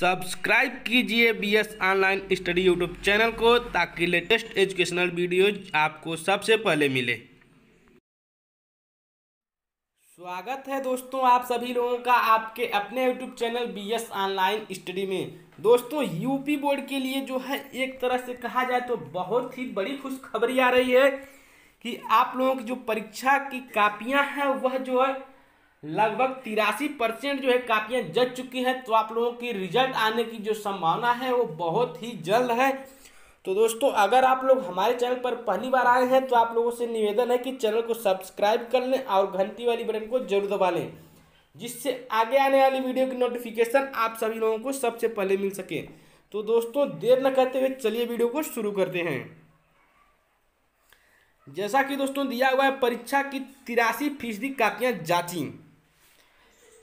Subscribe कीजिए BS online study YouTube channel को ताकि लेटेस्ट एजुकेशनल वीडियोज आपको सबसे पहले मिले। स्वागत है दोस्तों आप सभी लोगों का आपके अपने YouTube channel BS online study में। दोस्तों यूपी बोर्ड के लिए जो है एक तरह से कहा जाए तो बहुत ही बड़ी खुशखबरी आ रही है कि आप लोगों की जो परीक्षा की कापियाँ हैं वह जो है लगभग 83% जो है कापियाँ जच चुकी हैं। तो आप लोगों की रिजल्ट आने की जो संभावना है वो बहुत ही जल्द है। तो दोस्तों अगर आप लोग हमारे चैनल पर पहली बार आए हैं तो आप लोगों से निवेदन है कि चैनल को सब्सक्राइब कर लें और घंटी वाली बटन को जरूर दबा लें, जिससे आगे आने वाली वीडियो की नोटिफिकेशन आप सभी लोगों को सबसे पहले मिल सके। तो दोस्तों देर न करते हुए चलिए वीडियो को शुरू करते हैं। जैसा कि दोस्तों दिया हुआ है परीक्षा की 83% कापियाँ जाँची।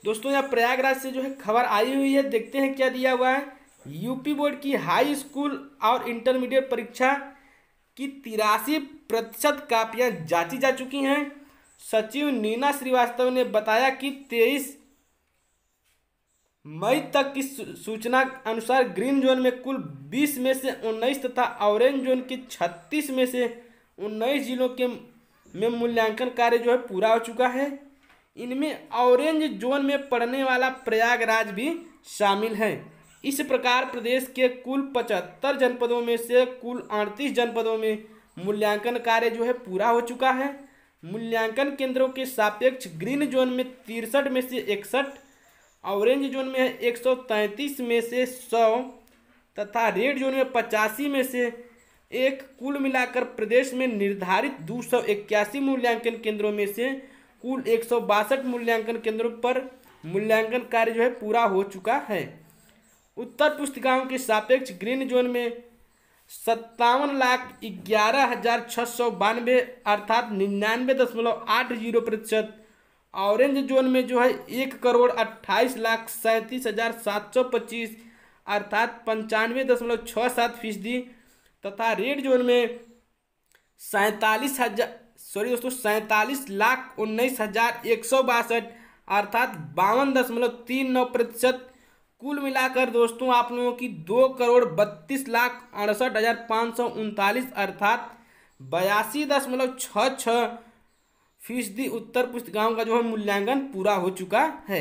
दोस्तों यहाँ प्रयागराज से जो है खबर आई हुई है, देखते हैं क्या दिया हुआ है। यूपी बोर्ड की हाई स्कूल और इंटरमीडिएट परीक्षा की 83% कापियाँ जांची जा चुकी हैं। सचिव नैना श्रीवास्तव ने बताया कि 23 मई तक की सूचना अनुसार ग्रीन जोन में कुल 20 में से 19 तथा ऑरेंज जोन के 36 में से 19 जिलों के में मूल्यांकन कार्य जो है पूरा हो चुका है। इनमें ऑरेंज जोन में पड़ने वाला प्रयागराज भी शामिल है। इस प्रकार प्रदेश के कुल 75 जनपदों में से कुल 38 जनपदों में मूल्यांकन कार्य जो है पूरा हो चुका है। मूल्यांकन केंद्रों के सापेक्ष ग्रीन जोन में 63 में से 61, ऑरेंज जोन में 133 में से 100 तथा रेड जोन में 85 में से 1 कुल मिलाकर प्रदेश में निर्धारित 281 मूल्यांकन केंद्रों में से कुल 162 मूल्यांकन केंद्रों पर मूल्यांकन कार्य जो है पूरा हो चुका है। उत्तर पुस्तिकाओं के सापेक्ष ग्रीन जोन में 57,11,692 अर्थात 99.80%, ऑरेंज जोन में जो है 1,28,37,725 अर्थात 95.67% तथा रेड जोन में 47,19,162 अर्थात 52.39%। कुल मिलाकर दोस्तों आप लोगों की 2,32,68,539 अर्थात 82.66% उत्तर पुस्तिकाओं का जो है मूल्यांकन पूरा हो चुका है।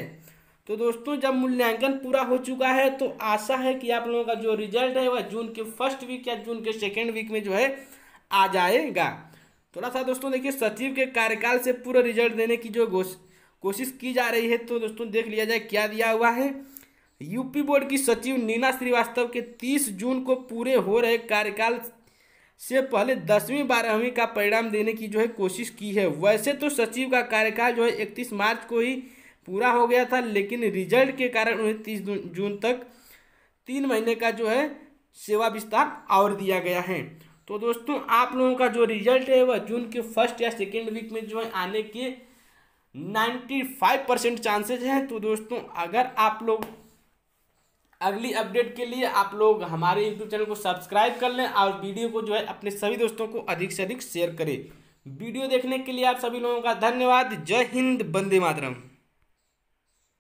तो दोस्तों जब मूल्यांकन पूरा हो चुका है तो आशा है कि आप लोगों का जो रिजल्ट है वह जून के फर्स्ट वीक या जून के सेकेंड वीक में जो है आ जाएगा। थोड़ा सा दोस्तों देखिए सचिव के कार्यकाल से पूरा रिजल्ट देने की जो कोशिश की जा रही है। तो दोस्तों देख लिया जाए क्या दिया हुआ है। यूपी बोर्ड की सचिव नैना श्रीवास्तव के 30 जून को पूरे हो रहे कार्यकाल से पहले 10वीं 12वीं का परिणाम देने की जो है कोशिश की है। वैसे तो सचिव का कार्यकाल जो है 31 मार्च को ही पूरा हो गया था, लेकिन रिजल्ट के कारण उन्हें 30 जून तक 3 महीने का जो है सेवा विस्तार और दिया गया है। तो दोस्तों आप लोगों का जो रिजल्ट है वह जून के फर्स्ट या सेकेंड वीक में जो है आने के 95% चांसेज हैं। तो दोस्तों अगर आप लोग अगली अपडेट के लिए आप लोग हमारे यूट्यूब चैनल को सब्सक्राइब कर लें और वीडियो को जो है अपने सभी दोस्तों को अधिक से अधिक शेयर करें। वीडियो देखने के लिए आप सभी लोगों का धन्यवाद। जय हिंद, वंदे मातरम।